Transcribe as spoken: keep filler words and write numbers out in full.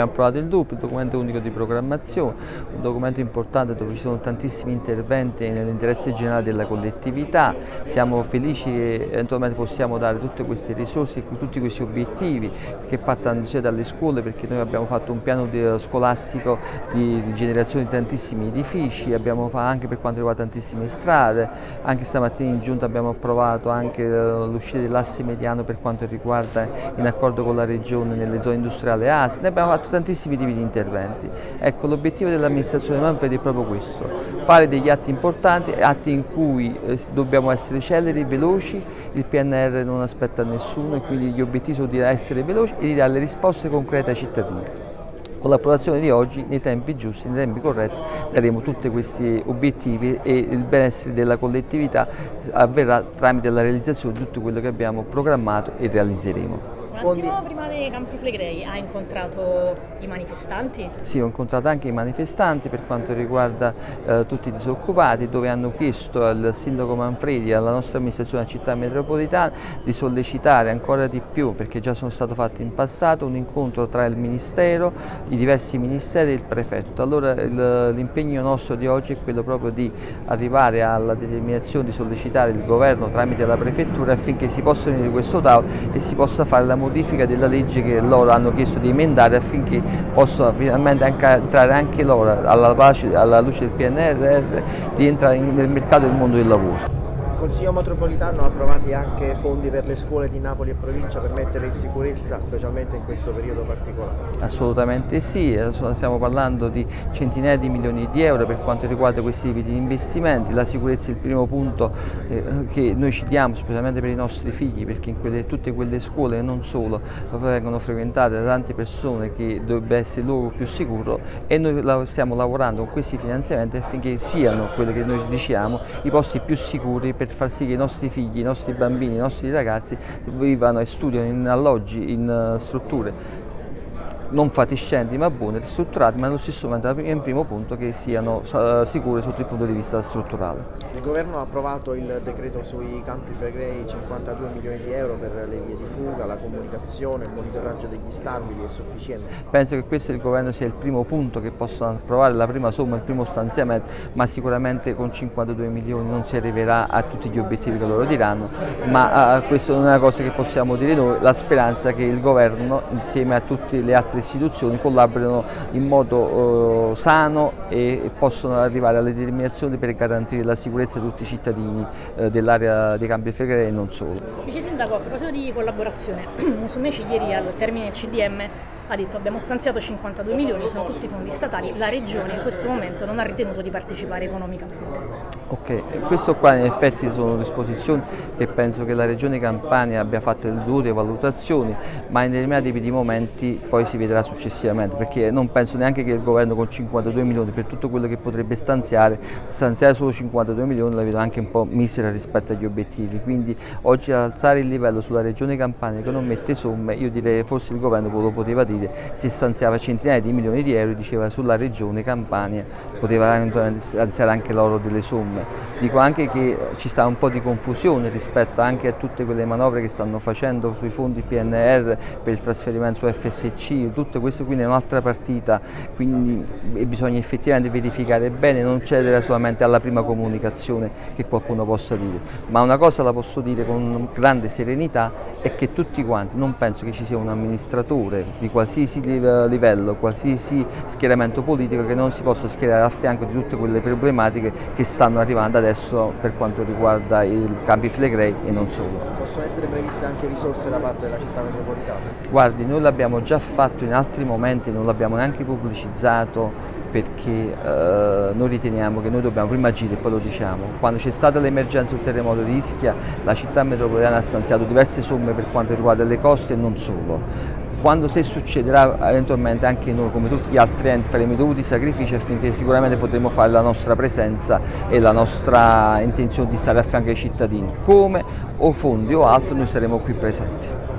abbiamo approvato il D U P, il documento unico di programmazione, un documento importante dove ci sono tantissimi interventi nell'interesse generale della collettività. Siamo felici che eventualmente possiamo dare tutte queste risorse, tutti questi obiettivi che partano cioè, dalle scuole, perché noi abbiamo fatto un piano scolastico di, di generazione di tantissimi edifici, abbiamo fatto anche per quanto riguarda tantissime strade, anche stamattina in giunta abbiamo approvato anche l'uscita dell'asse mediano per quanto riguarda in accordo con la Regione nelle zone industriali A S I, ne abbiamo fatto tantissimi tipi di interventi. Ecco, l'obiettivo dell'amministrazione Manfredi è proprio questo, fare degli atti importanti, atti in cui eh, dobbiamo essere celeri, veloci, il P N R R non aspetta nessuno e quindi gli obiettivi sono di essere veloci e di dare le risposte concrete ai cittadini. Con l'approvazione di oggi, nei tempi giusti, nei tempi corretti, daremo tutti questi obiettivi e il benessere della collettività avverrà tramite la realizzazione di tutto quello che abbiamo programmato e realizzeremo. Un attimo prima dei Campi Flegrei, ha incontrato i manifestanti? Sì, ho incontrato anche i manifestanti per quanto riguarda eh, tutti i disoccupati, dove hanno chiesto al sindaco Manfredi, alla nostra amministrazione della città metropolitana di sollecitare ancora di più, perché già sono stato fatto in passato, un incontro tra il ministero, i diversi ministeri e il prefetto. Allora l'impegno nostro di oggi è quello proprio di arrivare alla determinazione di sollecitare il governo tramite la prefettura affinché si possa unire questo tavolo e si possa fare la modifica modifica della legge che loro hanno chiesto di emendare affinché possano finalmente anche entrare anche loro alla, pace, alla luce del P N R R di entrare nel mercato del mondo del lavoro. Il Consiglio Metropolitano ha approvato anche fondi per le scuole di Napoli e provincia per mettere in sicurezza, specialmente in questo periodo particolare. Assolutamente sì, stiamo parlando di centinaia di milioni di euro per quanto riguarda questi tipi di investimenti. La sicurezza è il primo punto che noi ci diamo, specialmente per i nostri figli, perché in quelle, tutte quelle scuole e non solo vengono frequentate da tante persone che dovrebbe essere il luogo più sicuro e noi stiamo lavorando con questi finanziamenti affinché siano, quelli che noi diciamo, i posti più sicuri per per far sì che i nostri figli, i nostri bambini, i nostri ragazzi vivano e studiano in alloggi, in strutture non fatiscenti ma buone, strutturate, ma allo stesso momento in primo punto che siano sicure sotto il punto di vista strutturale. Il governo ha approvato il decreto sui Campi Flegrei, cinquantadue milioni di euro per le vie di fuga, la comunicazione, il monitoraggio degli stabili è sufficiente? Penso che questo il governo sia il primo punto che possa approvare, la prima somma, il primo stanziamento, ma sicuramente con cinquantadue milioni non si arriverà a tutti gli obiettivi che loro diranno, ma questa non è una cosa che possiamo dire noi, la speranza è che il governo insieme a tutte le altre istituzioni collaborano in modo eh, sano e possono arrivare alle determinazioni per garantire la sicurezza di tutti i cittadini eh, dell'area dei Campi Flegrei e non solo. Vice Sindaco, a proposito di collaborazione, Musumeci ieri al termine del C D M ha detto abbiamo stanziato cinquantadue milioni, sono tutti fondi statali, la Regione in questo momento non ha ritenuto di partecipare economicamente. Ok, questo qua in effetti sono disposizioni che penso che la Regione Campania abbia fatto le due valutazioni, ma in determinati tipi di momenti poi si vedrà successivamente, perché non penso neanche che il governo con cinquantadue milioni per tutto quello che potrebbe stanziare, stanziare solo cinquantadue milioni la vedo anche un po' misera rispetto agli obiettivi, quindi oggi alzare il livello sulla Regione Campania che non mette somme, io direi forse il governo lo poteva dire, si stanziava centinaia di milioni di euro e diceva sulla Regione Campania poteva stanziare anche loro delle somme. Dico anche che ci sta un po' di confusione rispetto anche a tutte quelle manovre che stanno facendo sui fondi P N R R per il trasferimento su F S C, tutto questo quindi è un'altra partita, quindi bisogna effettivamente verificare bene, non cedere solamente alla prima comunicazione che qualcuno possa dire, ma una cosa la posso dire con grande serenità è che tutti quanti, non penso che ci sia un amministratore di qualsiasi livello, qualsiasi schieramento politico che non si possa schierare a fianco di tutte quelle problematiche che stanno arrivando adesso per quanto riguarda i Campi Flegrei e non solo. Possono essere previste anche risorse da parte della città metropolitana? Guardi, noi l'abbiamo già fatto in altri momenti, non l'abbiamo neanche pubblicizzato perché eh, noi riteniamo che noi dobbiamo prima agire e poi lo diciamo. Quando c'è stata l'emergenza sul terremoto di Ischia, la città metropolitana ha stanziato diverse somme per quanto riguarda le coste e non solo. Quando se succederà eventualmente anche noi come tutti gli altri enti faremo i dovuti sacrifici affinché sicuramente potremo fare la nostra presenza e la nostra intenzione di stare a fianco ai cittadini, come o fondi o altro noi saremo qui presenti.